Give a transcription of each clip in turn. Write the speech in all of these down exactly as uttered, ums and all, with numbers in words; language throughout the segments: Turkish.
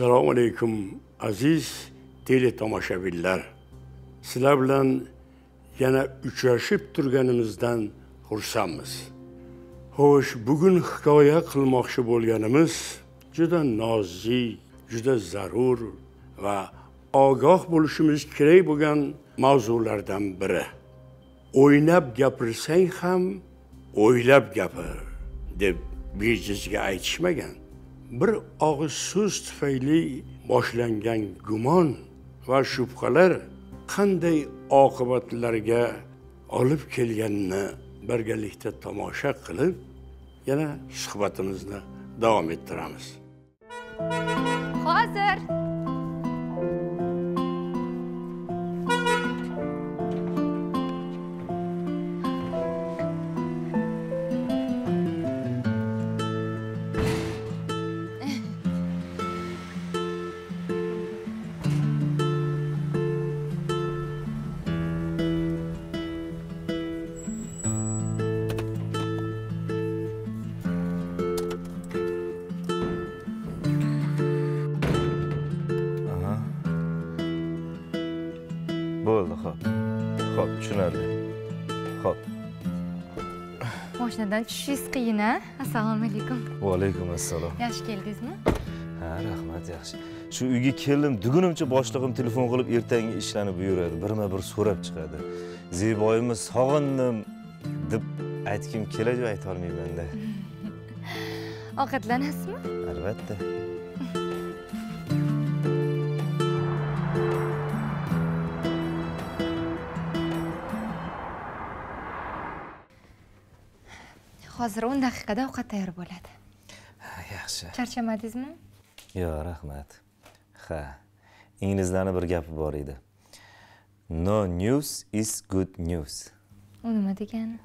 Esselamu Aleyküm aziz deli tamaşabiller. Sizler bilen yana üçleşip durganımızdan hursamız. Hoş, bugün hikoya kılmakşı bo'lganimiz juda nozik, juda zarur ve ogoh bo'lishimiz kerak bo'lgan mavzulardan biri. O'ynab gapirsang ham o'ylab gapir deb bejizga aytishmagan. Bir og'iz so'z tufayli boshlangan gumon va shubhalar qanday oqibatlarga olib kelganini birgalikda tomosha qilib yana suhbatimizni davom ettiramiz. Hozir tushingiz qiyin, ha? Assalomu alaykum. Va alaykum assalom. Yaxshi keldingizmi? Ha, rahmat, yaxshi. Shu uyga keldim, dugunimcha boshlig'im telefon qilib ertangi ishlarni buyuradi, birma-bir so'rab chiqadi. Zeboyimni sog'indim deb aytkim keladi, ayta olmayman-da. Ovqatlanasizmi? Albatta. Hozir o'n daqiqada ovqat tayyor bo'ladi. Ha, yaxshi. Charchamadingizmi? Yo'q, rahmat. Ha, inglizlarning bir gapi bor edi. No news is good news. U nima degani?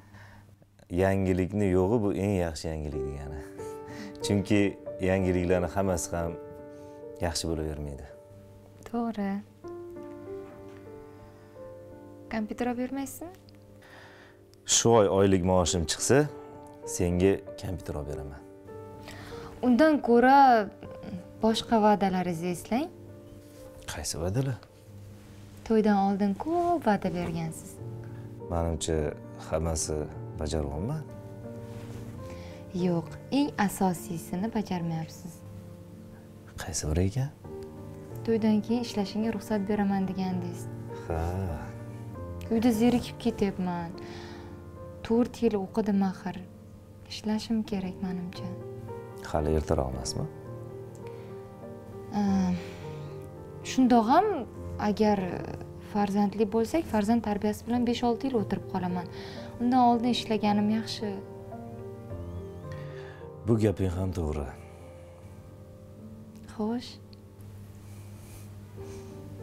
Yangilikni yo'g'i bu eng yaxshi yangilik degani. Chunki yangiliklarning hammasi ham yaxshi bo'lavermaydi. To'g'ri. Kompyuter olib bermaysizmi? Shu oy oylik maoshim chiqsa, senga kompyuter olib beraman. Undan ko'ra boshqa va'dalaringizni eslang. Qaysi va'dalar? To'ydan oldin ko'p va'da bergansiz. Menimcha hammasi bajarolmayman. Yo'q, eng asosiyisini bajarmayapsiz. Qaysi biri ekan? To'ydan keyin ishlashingga ruxsat beraman degandingiz. Ha. Uyda zerikib ketyapman. to'rt yil o'qidim axir. İşleşim gerek menimcha. Hali ertaroq emasmi? Shundoq ham agar farzandli bo'lsak, farzand tarbiyasi bilan besh olti yil o'tirib qolaman. Undan oldin ishlaganim yaxshi. Bu gaping ham to'g'ri. Xo'sh.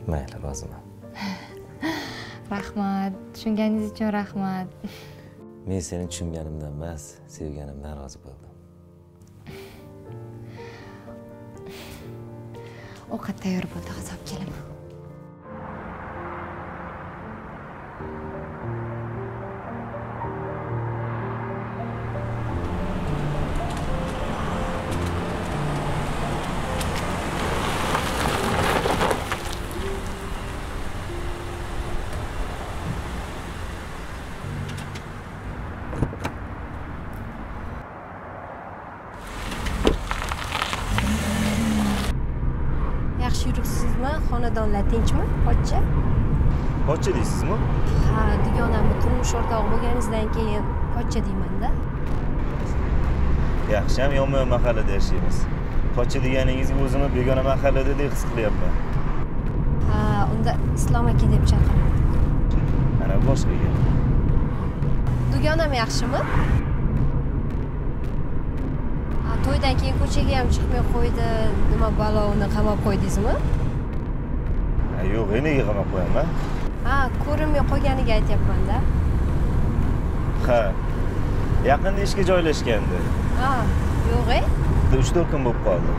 Mayli, roziman. Rahmat, tushunganingiz uchun rahmat. Men seni tushunganimdan emas, sevganimdan rozi bo'ldim. Ovqat tayyor bo'ldi, hozir olib kelaman. Xonadonlar tinchmi, pochcha? Pochcha deysizmi? Ha, dugonamni turmush o'rtog'i bo'lganingizdan keyin pochcha deyman-da. Yaxshi, ham yonma-yon mahallada yashaymiz. Pochcha deganingizga o'zimni begona mahalladadek his qilyapman. Ha, unda Islom aka deb chaqiring. Mana boshqa gap. Dugonam yaxshimi? Ha, to'ydan keyin ko'chaga ham chiqmay qo'ydi. Nima balo uni qamab qo'ydingizmi? Yo'q, nega qamab qo'yaman? Ha, ko'rinmay qolganiga aytayapman-da. Ha. Yaqinda ishga joylashgandi. Ha, yo'q e? uch to'rt kun bo'lib qoldi.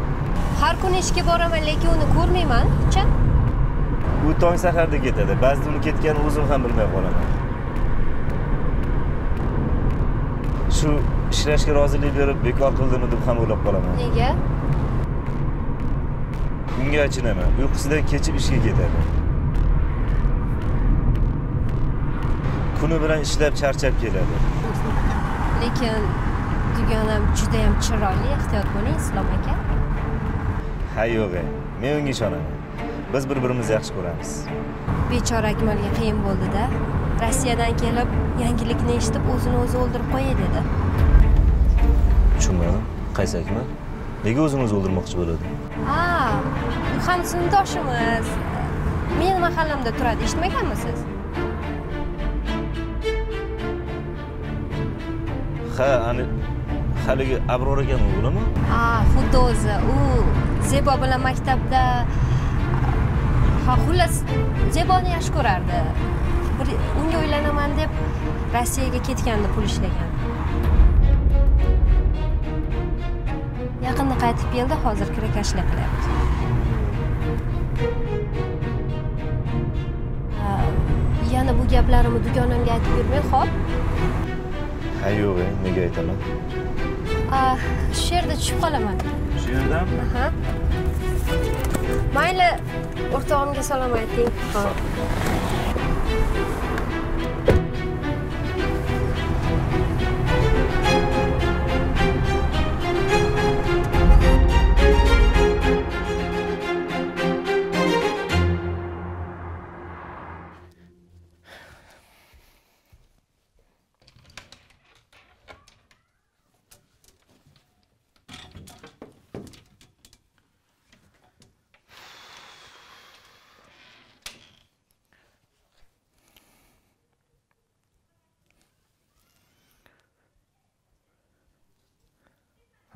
Har kuni ishga boraman, lekin uni ko'rmayman. Qachon? U tong saharda ketadi. Ba'zida uni ketganini o'zim ham bilmay qolaman. Shu ishlashga rozilik berib, bekor qildim deb ham o'ylab qolaman. Nega? unga achinama. Uyqusidan kechib ishga ketadi. Kuni bilan ishlab charchab keladi. Lekin dugonam juda ham chiroyli, ehtiyot bo'ling, Islom aka. Ha yo'q, men unga ishonaman. Biz bir-birimizni yaxshi ko'ramiz. Bechora Akmalga qiyin bo'ldi-da. Rossiyadan kelib, yangilikni eshitib, o'zini o'zi o'ldirib qo'yadi dedi. Tushunmadim. Qaysi Akmal? Nega o'zini o'zi o'ldirmoqchi bo'ladi? Ha, bu ham sinfdoshimiz. Men mahallamda turadi, eshitmaganmisiz? Ha, ani haligi Abror ekan o'g'limi? Ha, xuddi o'zi. U Zebo bilan maktabda ha, xullas Zeboni yaxshi ko'rardi. Bir unga uylanaman deb Rossiyaga ketganda pul ishlagan. Yaqinda qaytib keldi, hozir kirakashlik qilyapti. Yana bu gaplarimni dugonamga aytib bermang, xo'p? Ha, yo'q, nega aytaman? Ah, shu yerda tushib qolaman. Shu yerdami? Aha. Mayli, o'rtog'imga salom ayting. Xo'p.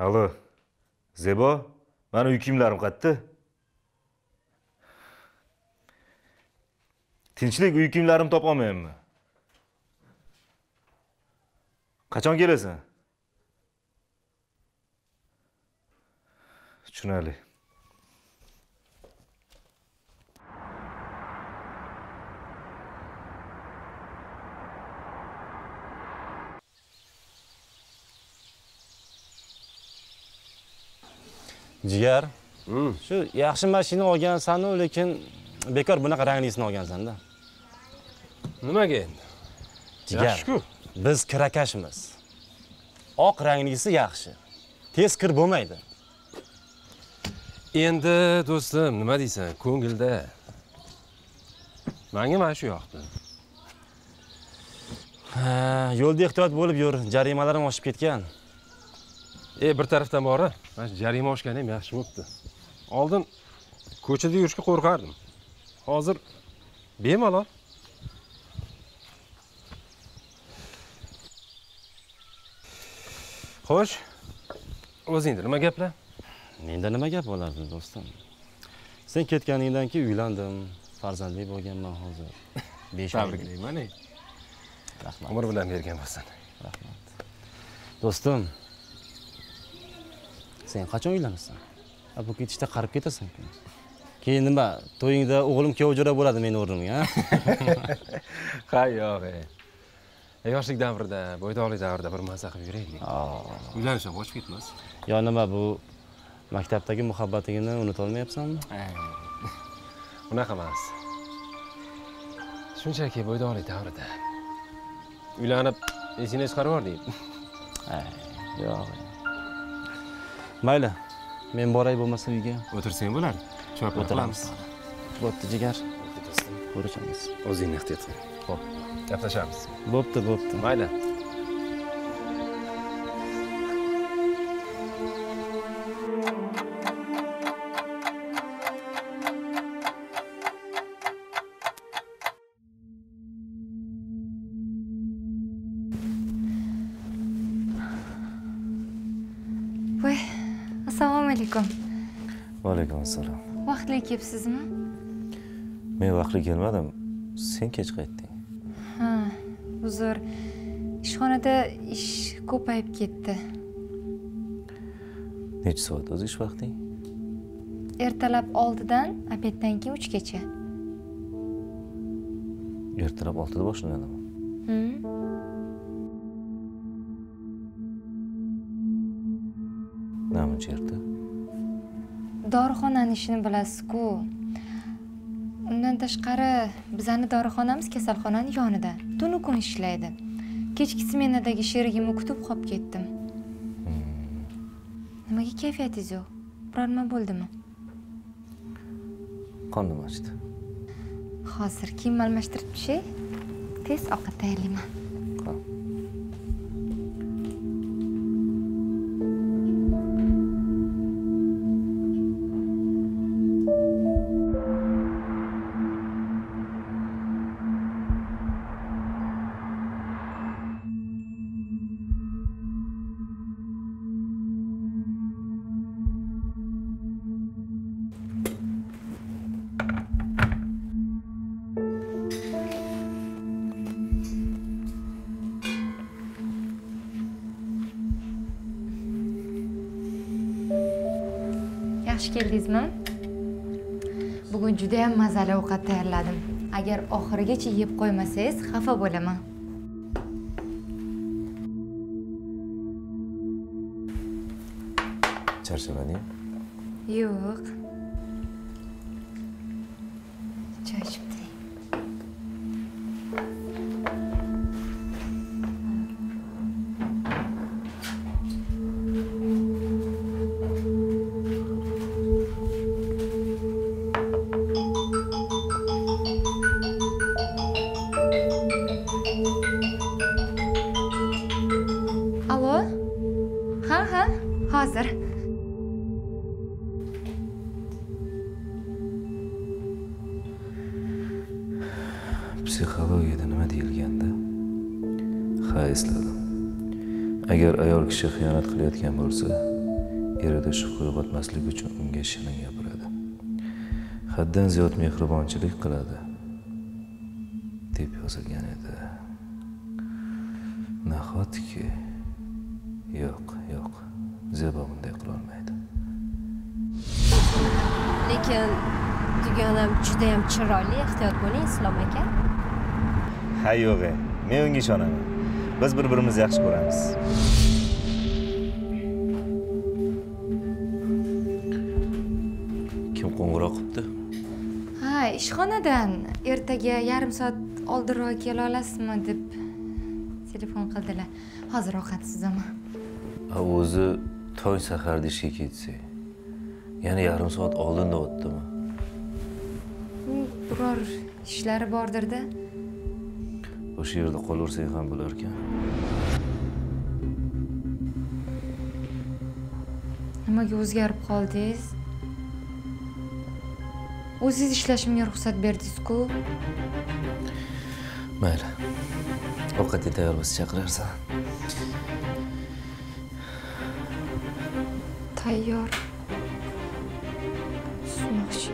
Alo, Zebo, ben uy kiyimlarim kattı. Tinchlik uy kiyimlarim topamaymanmi? Qachon kelasan? Tushunarli. Jigar, hmm. Şu yaxshi mashina olgansan-ku, lekin bekor bunaqa ranglisini olgansan-da. Nimaga endi? Jigar, biz kirakashmiz. Oq ranglisi yaxshi. Tez kir bo'lmaydi. Endi do'stim, nima deysan? Ko'ngilda. Menga mana shu yoqdi. Ha, yo'lda ehtiyot bo'lib yur, jarimalarim oshib ketgan. E bir tarafdan bora, mana jarima oshgani ham yaxshi bo'pti. Oldin ko'chada yurishga qo'rqardim. Hozir bemalol. Xo'sh, o'zingda nima gaplar? Menda nima gap bo'lardi, do'stim? Sen ketganingdan keyin uylandim, farzandli bo'lganman hozir. besh tabriklayman. Rahmat. Umr bilan bergan bo'lsin. Rahmat. Do'stim, sen qachon uylanasan? Bu ketishda qarib ketasan-ku. Keyin nima, to'yingda o'g'lim kuyovjo'ra bo'ladi meni o'rnimga, ha? Ha, yo'q. Yoshlik davrida, bo'ydoqlik davrida bir mazza qilib yuraylik. Uylanishga boshib ketmas. Yo, nima bu maktabdagi muhabbatingni unuta olmayapsanmi? Unaqa emas. Shunchaki bo'ydoqlik davrida uylanib, esingdan chiqarib yubording. Ha, yo'q. Mayli, men boray bo'lmasa uyga. O'tirsang bo'ladi. Choy o'tiramiz. Bo'pti Jigar. Ko'rishamiz. O'zingni ehtiyot qil. Xo'p, gaplashamiz. Bo'pti, bo'pti. Mayli. Vaalaykumsalam. Vaqtli kelibsizmi? Men vaqtli kelmadim. Sen kech qaytding. Ha, uzr. Ishxonada ish ko'payib ketdi. Necha soat o'z ish vaqting? Ertalab olti dan, obeddan keyin uch gacha. Ertalab olti da boshlanadimi? Nima uchun erta? dorixonaning ishini bilasiz-ku. Undan tashqari, bizning dorixonamiz kasalxonaning yonida, tuni kun ishlaydi. Kechki smenadagi sherigimni kutib qolib ketdim. Nimaga kayfiyatingiz yo'q? Biror nima bo'ldimi? Qonim ochdi. Hozir kiyim almashtirib tushay, tez ovqat tayyorlayman. Hoş geldiniz mi? Bugün judayam mazali ovqat tayyorladim. Agar oxirigacha yeb qo'ymasangiz, xafa bo'laman. Charchamading? Yo'q. Choy ichib turing. Psixologiyada nima deyilganda? Ha, esladim. Agar ayol kishi xiyonat qilayotgan bo'lsa, erida shubha uyg'otmaslik uchun unga shirin gapiradi. Haddan ziyod mehribonchilik qiladi deb yozilgan edi. Nahotki? Yo'q, yo'q. Zebo bunday qila olmaydi. Lekin dugonam juda ham chiroyli, ehtiyot bo'ling, Islom aka. Ha, yo'q. Men unga ishonaman. Biz bir-birimizni yaxshi ko'ramiz. Kim qo'ng'iroq qildi? Ha, ishxonadan ertaga yarim soat oldinroq kela olasizmi deb telefon qildilar. Hozir ovqatsizman. Ha, o'zi to'y saharda ishga ketsa, yana yarim soat oldinda o'tdimi? Biror ishlari bordir-da. O'sha yerda qolaversang ham bo'lar ekan. Nimaga o'zgarib qoldingiz? O'zingiz ishlashimga ruxsat berdingiz-ku. Mayli. Ovqatni tayyor bo'lsa chaqirarsan. Tayyor. Sunoqchi.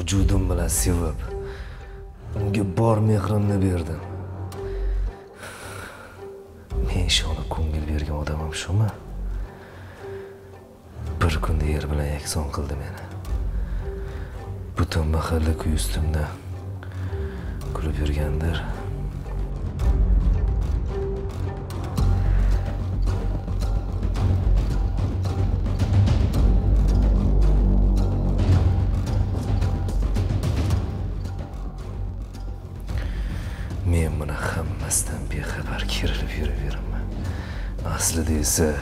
Vujudim bilan sevib, unga bor mehrimni berdim. Men shuni ko'ngil bergan odamim shumi? Bir kunda yer bilan yakson qildi meni. Butun mahalla kuy ustimda kulib yurgandir. kızı.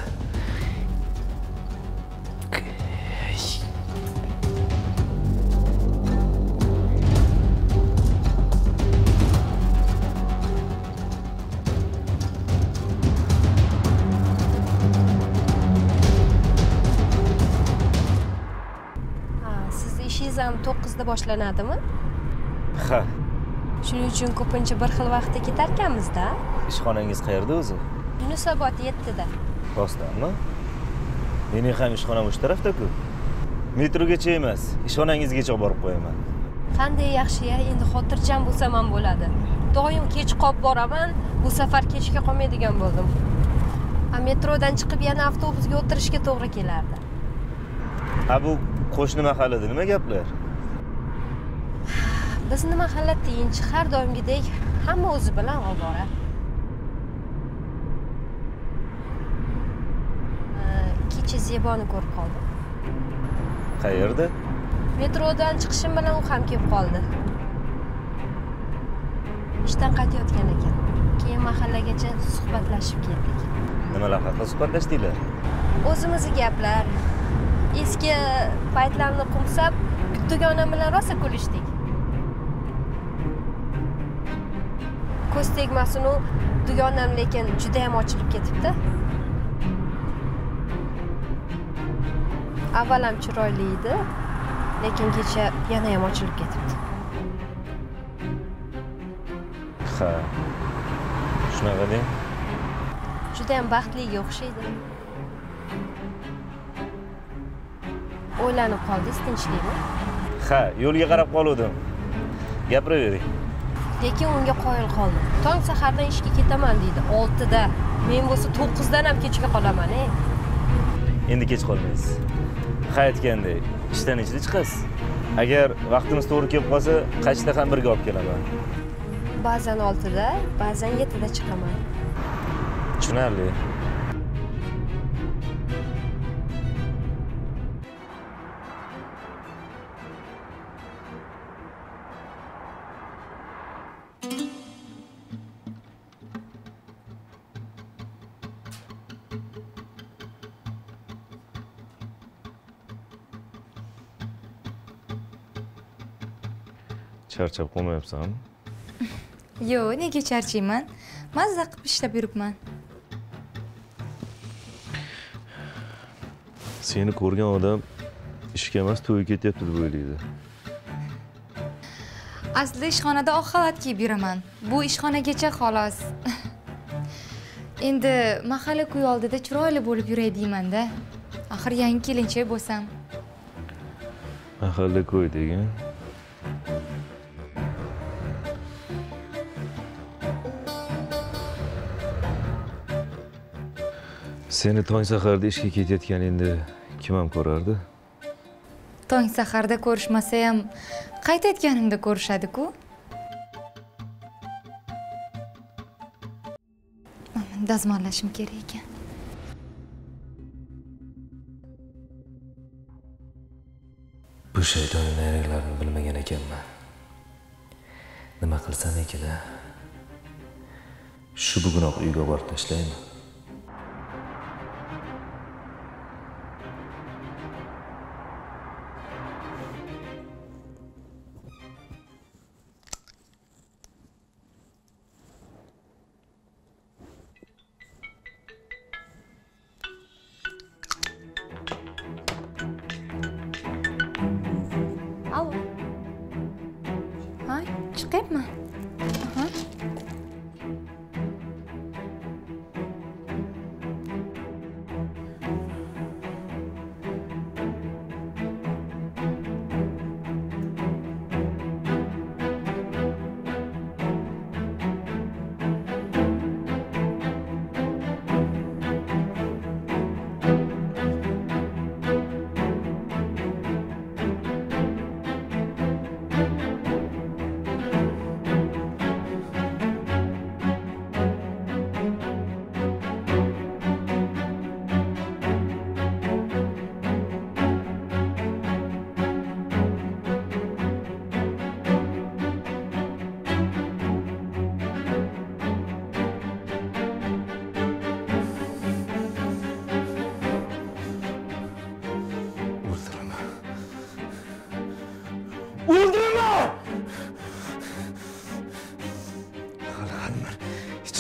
To'qqizda boshlanadimi? Ha. Shuning uchun ko'pincha bir xil vaqtda ketarkanmiz-da. Ishxonangiz qayerda o'zi? Yunusobod yettida. Rostdanmi? Mening ham ishxonam o'sha tarafda-ku. Metrogacha emas, ishxonangizgacha borib qo'yaman. Qanday yaxshi-ya, endi xotirjam bo'lsam ham bo'ladi. Doim kech qolib boraman, bu safar kechga qolmaydigan bo'ldim. A metrodan chiqib yana avtobusga o'tirishga to'g'ri kelardi. Ha bu qo'shni mahallada nima gaplar? Biz nima mahalla tinch, har doimgidek hamma o'zi bilan ovora. Kecha Zeboni ko'rib qoldim. Qayerda? Metrodan chiqishim bilan u ham kelib qoldi. Ishdan qaytayotgan ekan. Keyin mahallagacha suhbatlashib keldik. Nimalar haqida suhbatlashdinglar? O'zimizni gaplar. Eski paytlarni qumsab, kuttugonam bilan rosa kulishdik. Ko'z tegmasin u dugonam, lekin juda ham ochilib ketibdi. Avval ham chiroyli edi, lekin kecha yana ham ochilib ketibdi. Ha. Shunaqa deng. Juda ham baxtliga o'xshaydi. O'ylanib qoldingiz, tinchlikmi? Ha, yo'lga qarab qoldim. Gapiravering. Lekin unga qoyil qoldim. Tong sahardan ishga ketaman dedi, oltida. Men bo'lsa to'qqizdan ham kechga qolaman, ey. Endi kech qolmaysiz. Qaytganda ishdan ichli chiqasiz. Agar vaqtimiz to'g'ri kelib qolsa, qachda ham birga olib kelaman. Ba'zan oltida, ba'zan yettida chiqaman. Tushunarli. Charchab qolmayapsanmi? Yo'q, nega charchayman? Mazza qilib ishlab yuribman. Seni ko'rgan odam ishga emas, to'yga ketyapti deb o'ylaydi. Aslida ishxonada oq xalat kiyib yuraman. Bu ishxonagacha xolos. Endi mahalla kuy oldida chiroyli bo'lib yuray deyman-da. Axir yangi kelincha bo'lsam. Mahalla kuy degan seni tong saharda ishga ketayotganingda kim ham ko'rardi? Tong saharda ko'rishmasa ham qaytayotganimda ko'rishadi-ku. Men dazmollashim kerak ekan. Bu shaytonning nayraklarini bilmagan ekanman. Nima qilsam ekan-a? Shu bugunoq uyga borib tashlayman. Çıkayım mı? Aha.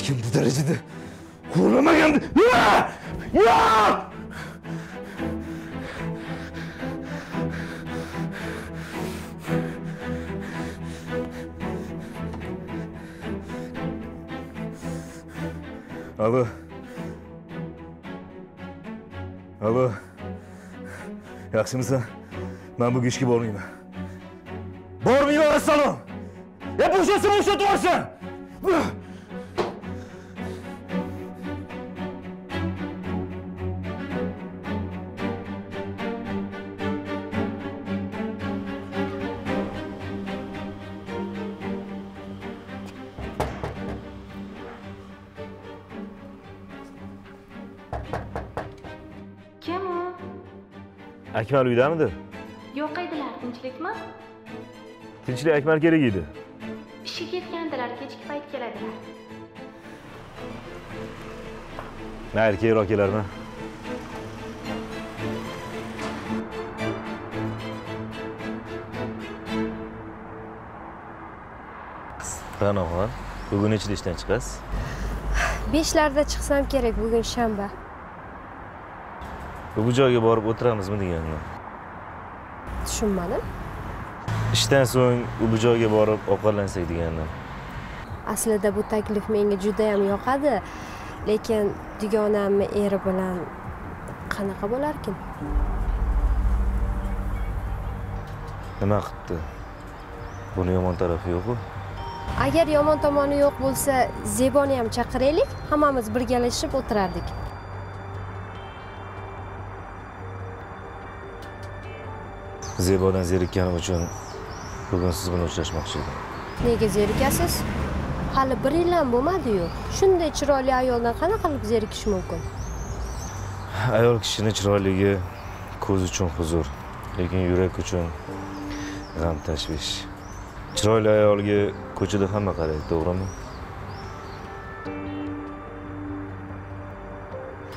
Kim bu derecede hurlama yandı? Ya! Ya! Alo. Alo. Yaxşımısan? Ben bu güçki bormuyum. Bormuyum aslanım. Ya boşasın boşa durarsın. Akmal uyda mıdır? Yok ediler, tinçlik mi? Tinçlik Akmal geri giydi. İşe gitkendiler, keçki payt gelediler. Ne erkeği rakiler mi? Tanım var, bugün hiç işten çıkas. Beşlerde çıksam gerek, bugün şembe. Bu joyga borib o'tiramiz mı deganman? Tushunmadim. İşten so'ng bu joyga borib ovqatlansak deganman. Aslida bu taklif menga juda ham yoqadi, lekin dugonamni eri bilan qanaqa bo'larkin? Nima qildi? Buni yomon tarafi yo'q-ku. Agar yomon tomoni yo'q bo'lsa, Zeboni ham chaqiraylik, hammamiz birgalashib o'tirardik. Zebo'dan zerikkanim uchun bugün siz bilan uchrashmoqchi edim. Nega zerikasiz? Hali bir yil ham bo'lmadi-yu. Shunday chiroyli ayoldan qanaqa qilib zerikish mumkin? Ayol kishining chiroyligi ko'z uchun huzur, lekin yurak uchun g'am tashvish. Chiroyli ayolga ko'chada hamma qaraydi, to'g'rimi?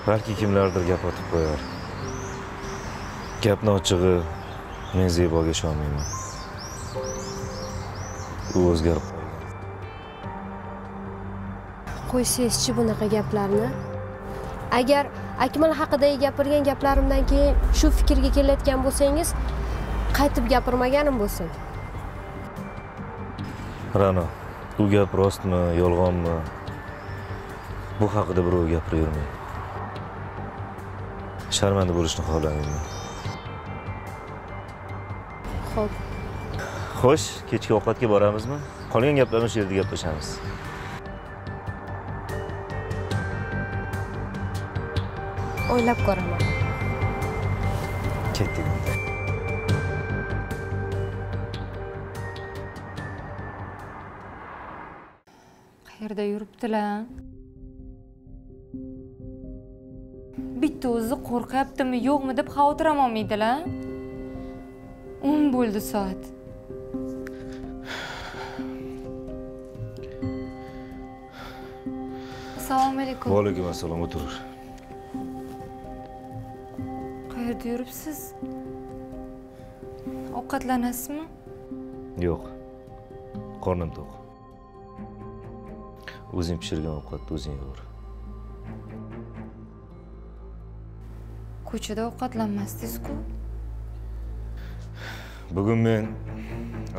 Balki kimlardir gap otib qo'yar. Gapni ochig'i men Zeboga ishonmayman. U o'zgarib qolgan. Qo'ysizchi bunaqa gaplarni? Agar Akmal haqida gapirgan gaplarimdan keyin shu fikrga kelayotgan bo'lsangiz, qaytib gapirmaganim bo'lsin. Rano, bu gap rostmi, yolg'onmi? Bu haqida birov gapirib yurmaydi. Sharmanda bo'lishni xohlamayman. Xo'p. Xo'sh, kechki ovqatga boramizmi? Qolgan gaplarni shu yerda gaplashamiz. O'ylab ko'raman. Ketdik. Qayerda yuribdilar? Bitta o'zi qo'rqyaptimi, yo'qmi deb xavotir olmaydilar. on bo'ldi soat. Assalomu alaykum. Va alaykum assalom, o'tiring. Qayerda yuribsiz? Ovqatlanasizmi? Yo'q. Qornim to'q. O'zim pishirgan ovqatni o'zing yeyver. Ko'chada ovqatlanmasdingiz-ku? Bugün men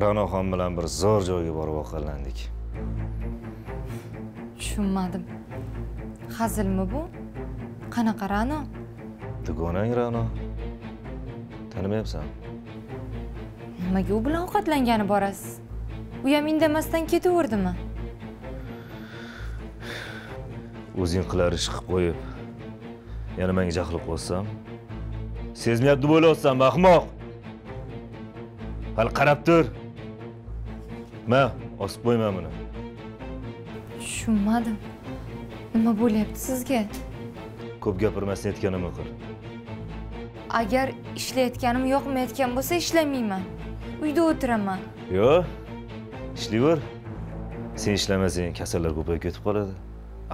Rano xon bilan bir zor joyga borib o'qillandik. Tushunmadim. Hazilmi bu? Qanaqa Rano? Dugonang Rano. Tanimayapsan. Nimaga u bilan ovqatlangani borasiz? U ham indamasdan ketaverdimi? O'zing qilar ish qilib qo'yib, yana menga jahli qo'ysam, sezmayapti bo'layapsan, baxmoq. Hal qarab tur. Ma, osib qo'yma buni. Tushunmadim. Nima bo'lyapti sizga? Ko'p gapirmasdan aytganimni qil. Agar ishlayotganim yoqmayotgan bo'lsa, ishlamayman. Uyda o'tiraman. Yo'q. Ishlayver. Sen ishlamasang, kasallar ko'payib ketib qoladi.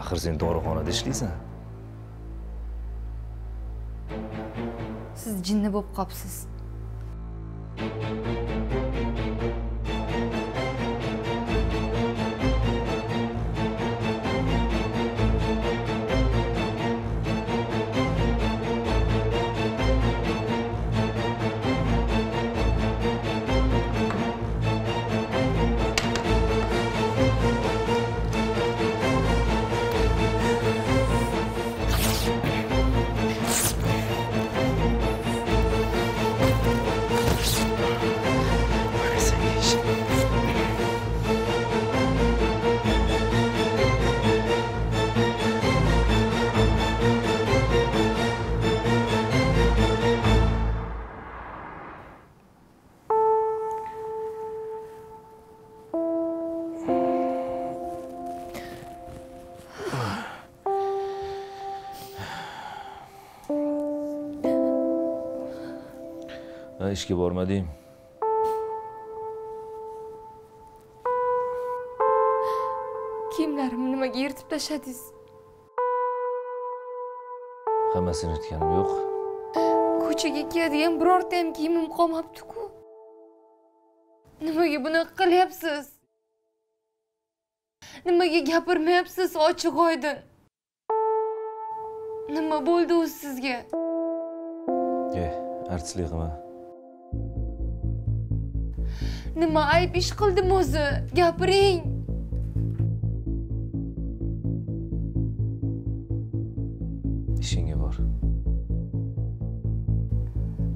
Axir sen dorixonada ishlaysan. Siz jinni bo'lib qopsiz. Ben işki bormadayım. Kiyimlerimi nima yırtib tashladingiz? Hammasini yirtganim yo'q. Ko'chaga kiyadigan birorta ham kiyimim qolmabdi-ku. Nimaga bunaqa qilyapsiz? Nimaga gapirmayapsiz ochiq-oydin? Nima bo'ldi u sizga? Eh, artistlik qilma. Nima ayb ish qildim o'zi? Gapiring. İşinge var.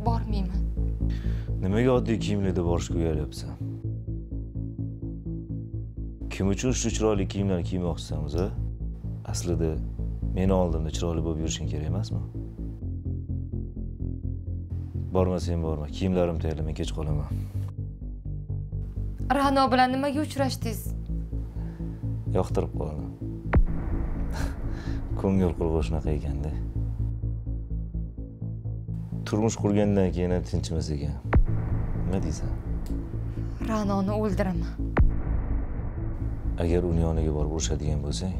Bormayman. Nimaga oddiy kiyimlarda borishga uyalyapsan? Kim uchun shu chiroyli kiyimlarni kiymoqchisiz? Aslida meni oldimda chiroyli bo'lib yurishing kerak emasmi? Bormasang borma, kiyimlarim tayyor, men kech qolaman. Ra'no bilan nimaga uchrashdingiz? Yoqtirib qoldim. Ko'ngil qurg'oshnaqa ekanda. Turmush qurgandan keyin tinchimiz ekan. Nima deysan? Ranoni o'ldiraman. Agar uni yoniga borib urishadigan bo'lsang,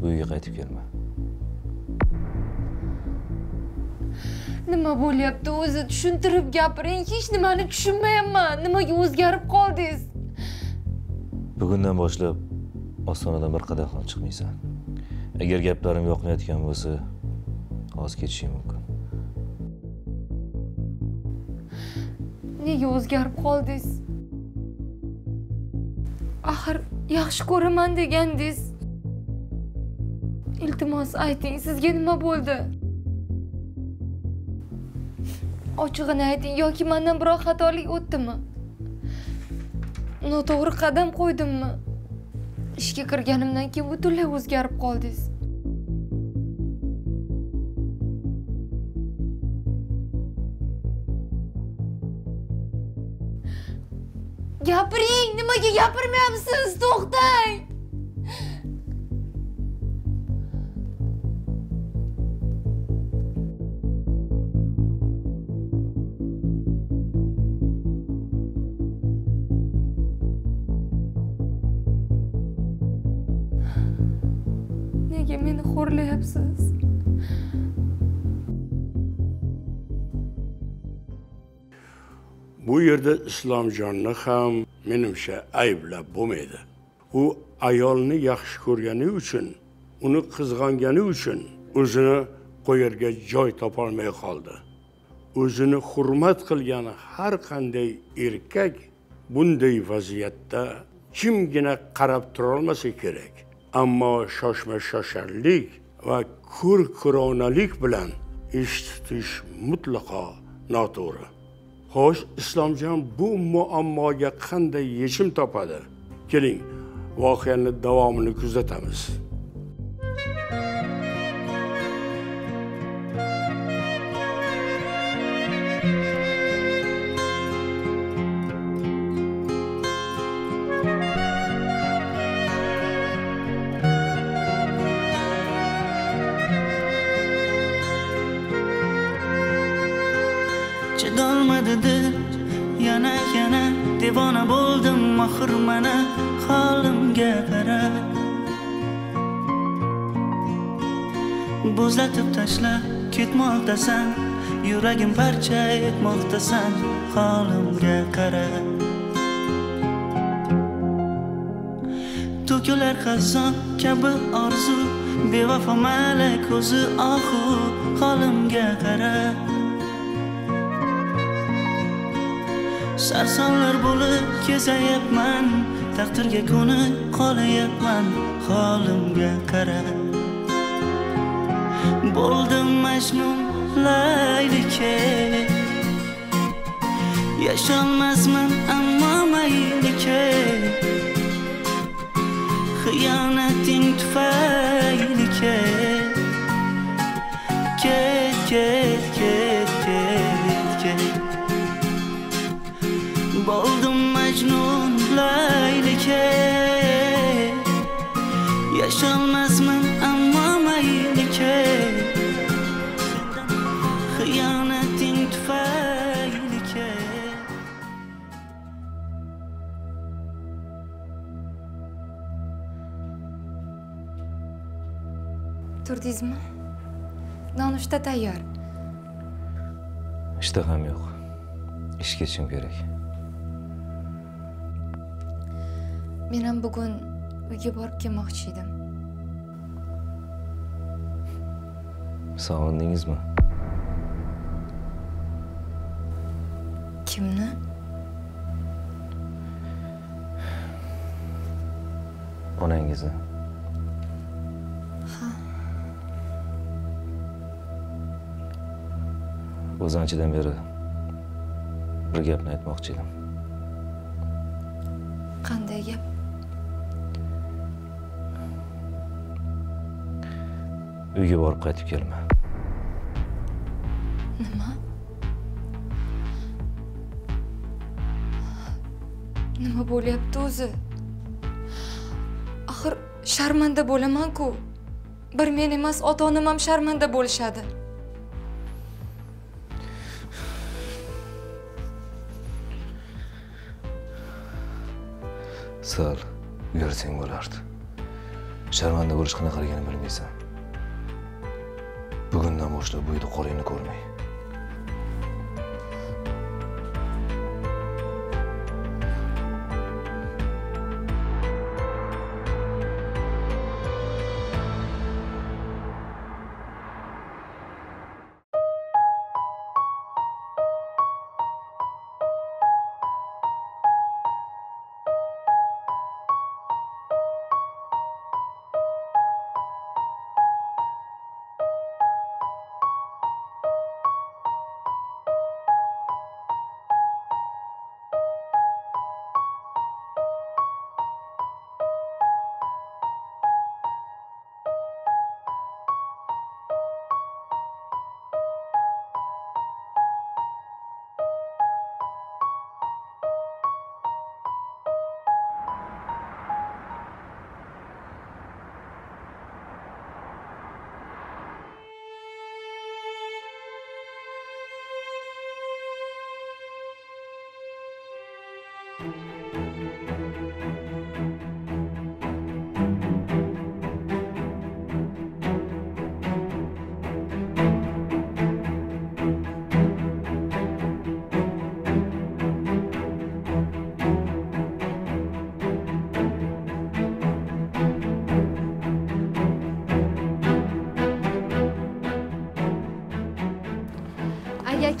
bu uyga qaytib kelma. Nima bo'lyapti o'zi? Tushuntirib gapiring. Hech nimani tushunmayapman. Nimaga o'zgarib qoldingiz? Bugundan boshlab ostonadan bir qadam ham chiqmaysan. Agar gaplarim yoqmayotgan bo'lsa, voz kechishim mumkin. Nega o'zgarib qoldingiz? Axir yaxshi ko'raman degandingiz. Iltimos ayting, sizga nima bo'ldi? Ochig'ini ayting yoki mendan biror xatolik o'tdimi? Noto'g'ri qadam qo'ydimmi? İşga kirganimdan keyin butunlay o'zgarib qoldingiz. Gapiring, nimaga gapirmayapsiz? To'xtang. Siz. Bu yerda Islomjonni ham menimcha ayblab bo'lmaydi. U ayolni yaxshi ko'rgani uchun, uni qizg'angani uchun o'zini qo'yarga joy topa olmay qoldi. O'zini hurmat qilgan har qanday erkak bunday vaziyatda kimgina qarab tura olmasa kerak. Ammo shoshma-shosharlik va ko'r-ko'ronalik bilan ish tutish mutlaqo noto'g'ri. Xo'sh, Islomjon bu muammoga qanday yechim topadi? Keling, voqeaning davomini kuzatamiz. Buzlatib tashlab ketmoqdasan, yuragim parcha etmoqdasan, holimga qara. To'kilar xazon kabi orzu, bevafo malak ko'zi ohu, holimga qara. Sarsonlar bo'lib kezayapman, taqdirga ko'nib qolayapman, holimga qara. Bo'ldim majnun laylike, yasholmasman ammo maylike, xiyonating tufaylike, ket ket ket ket ket. Bo'ldim majnun laylike, yasholmasman ammo maylike. Kıyamet Turdizmi? Nonushta tayyor. İshtaham yok. İş geçim gerek. Menim bugün uyga borib kelmoqchi edim. Sog'indingizmi? Kimni? Onangizni. Ha. O'zanchidan beri bir gapni aytmoqchi edim. Qanday gap? Uyga borib qaytib kelma. Nima? Nima bo'lyapti o'zi? Axir sharmanda bo'laman-ku. Bir men emas, ota-onam ham sharmanda bo'lishadi. Sal, yursang bo'lardi. Sharmanda bo'lish qanaqaligini bilmaysan. Bugünden başla bu yedi korayını korumayı.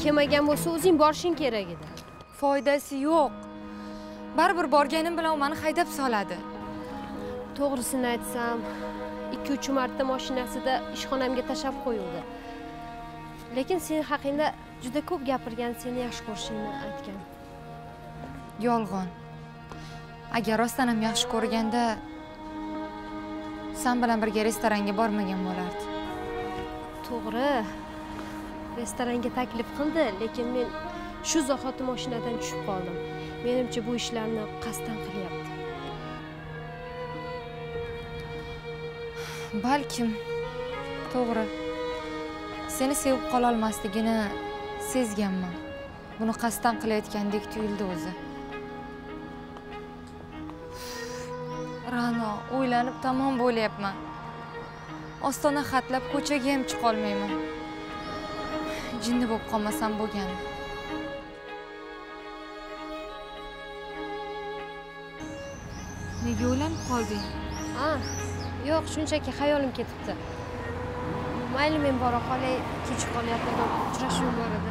Kelmagan bo'lsa, o'zing borishing kerak edi. Foydasi yo'q. Baribir borganim bilan meni haydab soladi. To'g'risini aytsam, ikki uch marta mashinasida ishxonamga tashab qo'yildi. Lekin sen haqingda juda ko'p gapirgan, seni yaxshi ko'rishingni aytgan. Yolg'on. Agar rostdan ham yaxshi ko'rganda sen bilan birga restoranga bormagan bo'lardi. To'g'ri. Restoranga taklif qildi, lekin men shu zahoti mashinadan tushib qoldim. Menimcha bu ishlarni qasdan qilyapti. Balkim to'g'ri. Seni sevib qola olmasligini sezganman. Buni qasdan qilayotgandek tuyuldi o'zi. Rano, o'ylanib tamom bo'lyapman. Ostona xatlab ko'chaga ham chiqa olmayman. Jinni bo'lib qolmasam bo'lgan. Nega o'ylanib qolding? Ha, yo'q, shunchaki xayolim ketibdi. Mayli, men bora qolay, kech qolyapman, uchrashuv bor edi.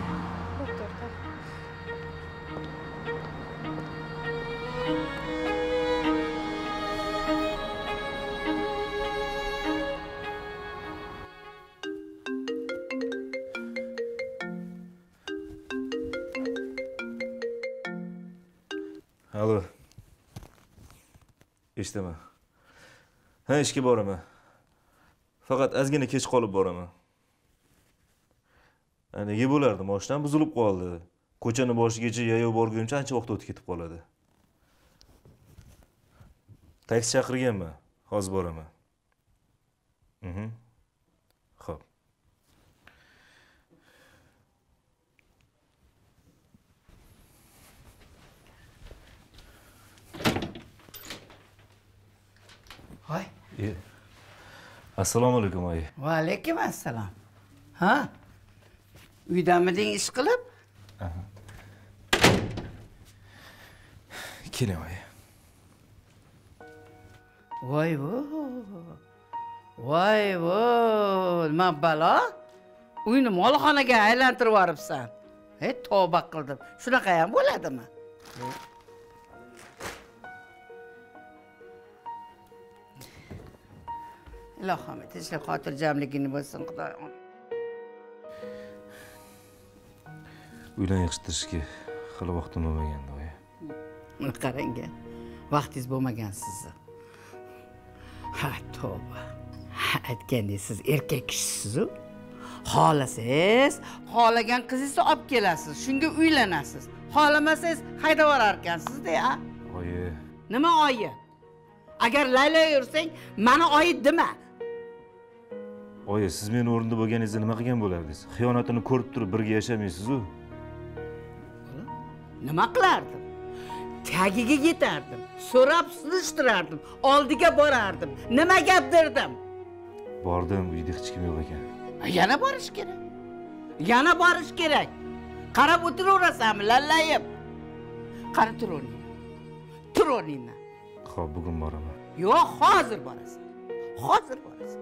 Alo. Eshitaman. Ha, ishga boraman. Faqat azgina kech qolib boraman. Nega bo'lardi? Mashina buzilib qoldi. Ko'chani boshigacha yayov borguncha ancha vaqt o'tib ketib qoladi. Taksi chaqirganman. Hozir boraman. Mhm. Xo'p. Hay. Assalomu alaykum oyi. Va alaykum assalom. Ha? Uydamiding ish qilib? Aha. Keling oyi. Voy vo. Voy vo, nima balo? Uyni molxonaga aylantirib yuboribsan. He, tavba qildim. Shunaqa ham bo'ladimi? Ilohim, tinchlik xotirjamligini bo'lsin, Xudoyim. Uydan yiqishtirishga hali vaqtim bo'lmagandi, oyi. Uni qarang, vaqtingiz bo'lmagan sizni. Ha, tavba. Aytgandek, siz erkak kishisiz-ku. Xohlasangiz, xohlagan qizingizni olib kelasiz, shunga uylanasiz. Xohlamasangiz, haydab olar ekansiz-da. Oyi. Nima oyi? Agar Layla yursang, meni oyi dema. Oyi, siz meni o'rnida bo'lganingizda nima qilgan bo'lardingiz? Xiyonatini ko'rib turib birga yashamaysiz-ku. Nima qilardim? Tagiga yetardim, so'rab surishtirardim, oldiga borardim. Nima gap derdim? Bordim, uyda hech kim yo'q ekan. Yana borish kerak. Yana borish kerak. Qarab o'tiraverasanmi, lallayib? Qara tur o'rningdan. Tur o'rningdan. Xo'p, bugun boraman. Yo'q, hozir borasan. Hozir borasan.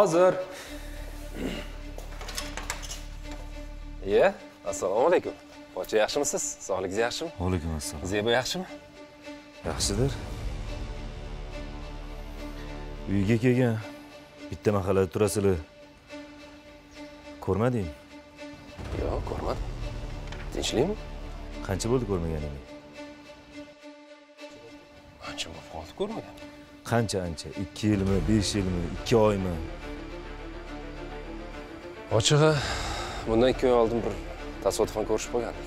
Hazır. Ye, assalomu alaykum. Pocha yaxshimisiz? Sog'ligingiz yaxshimi? Alaykum assalom. Zebo yaxshimi? Yaxshidir. Uyga kelgan bitta mahallada turasizlar. Ko'rmadingmi? Yo'q, ko'rmadim. Tinchlikmi? Qancha bo'ldi ko'rmaganingni? Qancha bo'lib qoldi ko'rmagan? Qancha ancha? ikki yilmi, besh yilmi, ikki oymi? Ochig'i, bundan ikki oy oldin bir tasodifan ko'rishib qolgandik.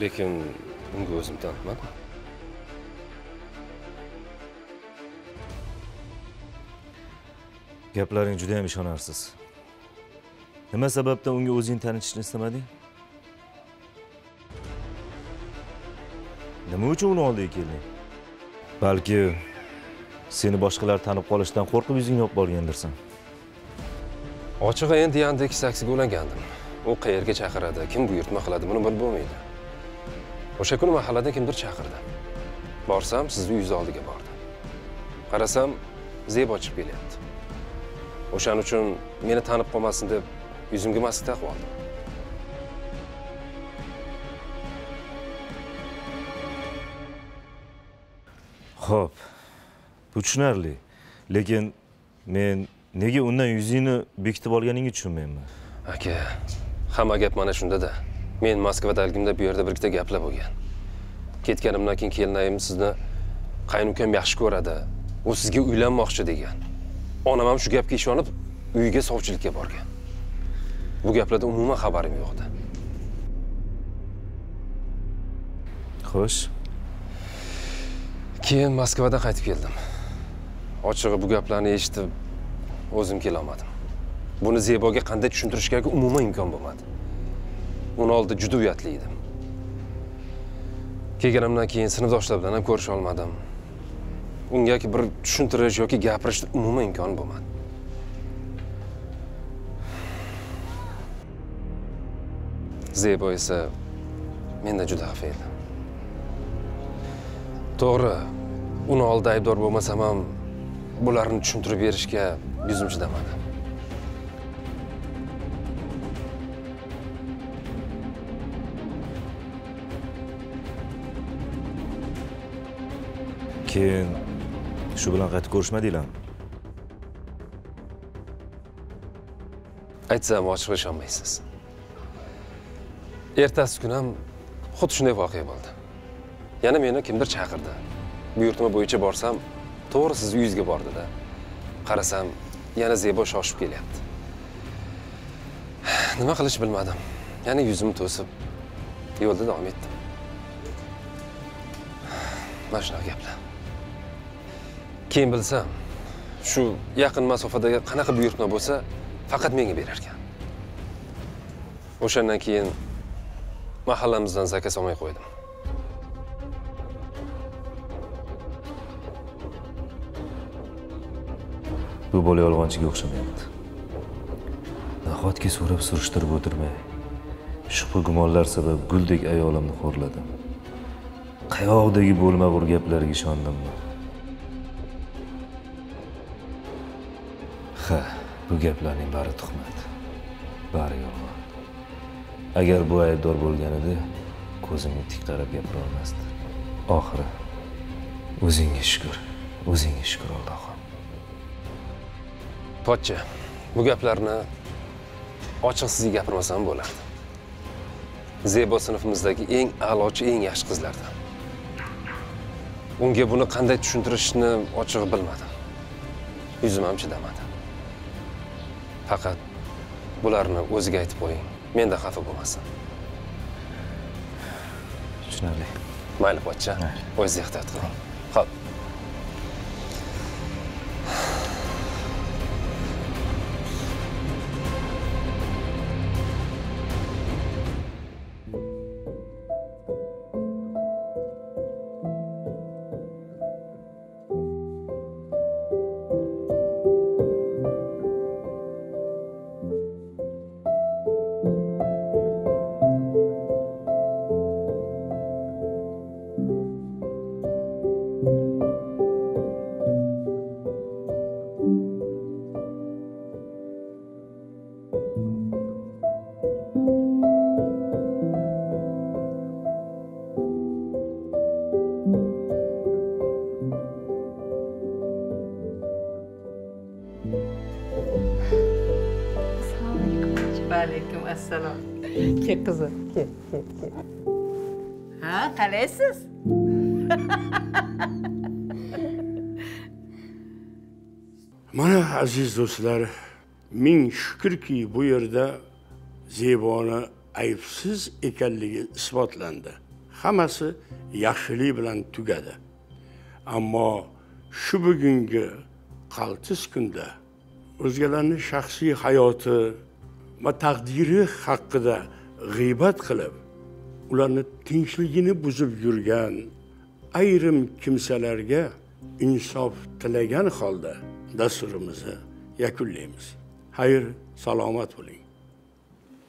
Lekin unga o'zim tanitmadim. Gaplaring juda ham ishonarsiz. Nima sababdan unga o'zing tanishishni istamading? Nima uchun uni oldiga kelding? Balki seni boshqalar tanib qolishdan qo'rqib yuzingni yopib olgandirsan. Ochig'i endi yandek saksiga ulangandim. U qayerga chaqiradi, kim buyurtma qiladi, buni bilib bo'lmaydi. O'sha kuni mahalladan kimdir chaqirdi. Borsam, sizni uyingiz oldiga bordim. Qarasam, Zebo chiqib kelyapti. O'shaning uchun meni tanib qolmasin deb yuzimga maska taqib oldim. Xo'p. Bu tushunarli. Lekin men nega undan yuzingni bekitib olganingni tushunmayman. Aka, hamma gap mana shunda-da. Men Moskvadaligimda bu yerda birlikda gaplab bo'lgan. Ketganimdan keyin kelnayim sizni qaynukam yaxshi ko'radi. U sizga uylanmoqchi degan. Onam ham shu gapga ishonib, uyiga sovchilikka borgan. Bu gaplardan umuman xabarim yo'qdi. Xo'sh. Keyin Moskvadan qaytib keldim. Ochig'i bu gaplarni eshitib o'zim kela olmadim. Buni Zeboga qanday tushuntirishga umuman imkon bo'lmadi. Uni oldi juda uyatli edim. Kelganimdan keyin sinfdoshlar bilan ham ko'risha olmadim. unga ki bir tushuntirish yoki gapirishni umuman imkon bo'lmadi. Zebo esa mendan juda xafa edi. To'g'ri, uni oldida aybdor bo'lmasam ham bularni tushuntirib berishga yuzim chidamadi. Keyin shu bilan qaytib ko'rishmadinglarmi? Aytsam ochiq ishonmaysiz. Ertasi kuni ham xuddi shunday voqea bo'ldi. Yana meni kimdir chaqirdi. Buyurtma bo'yicha borsam, to'g'ri siz uyingizga bordi-da. Qarasam, yana Zebo shoshib kelyapti. Nima qilish bilmadim. Yana yuzimni to'sib yo'lda davom etdim. Mashina gaplar. Keyin bilsam, shu yaqin masofadagi qanaqa buyurtma bo'lsa, faqat menga berar ekan. O'shandan keyin mahallamizdan zakka solmay qo'ydim. Bu bola yolg'onchiga o'xshamayapti. Nahotki so'rab surishtirib o'tirmay, shubha gumonlar sabab guldek ayolimni xo'rladim. Qayoqdagi bo'lma-bur gaplarga ishondimmi? Ha, bu gaplarning bari tuhmat. Bari yolg'on. Agar bu aybdor bo'lganida ko'zimni tik qarab gapira olmasdi. Oxiri o'zingga shukr, o'zingga shukr Allohga. Pocha, bu gaplarni ochiq sizga gapirmasam bo'lardi. Zebo sinfimizdagi eng a'lochi, eng yaxshi qizlardan. Unga buni qanday tushuntirishni ochiq bilmadim. Yuzim ham chidamadi. Faqat bularni o'ziga aytib qo'ying. Menda xafa bo'lmasin. Tushunarli. Mayli, pocha. O'zingiz ehtiyot qiling. Xo'p. Ke kızım, ke, ke, ke. Ha, kalesiz. Mana aziz dostlar, ming shukrki bu yerda Zeboni aybsiz ekanligi isbotlandi. Hammasi yaxshilik bilan tugadi. Ammo shu bugungi qaltis kunda o'zgalarning shaxsiy hayoti va taqdiri haqida g'iybat qilib, ularni tinchligini buzib yurgan ayrim kimsalarga insof tilagan holda dasturimizni yakunlaymiz. Xayr, salomat bo'ling.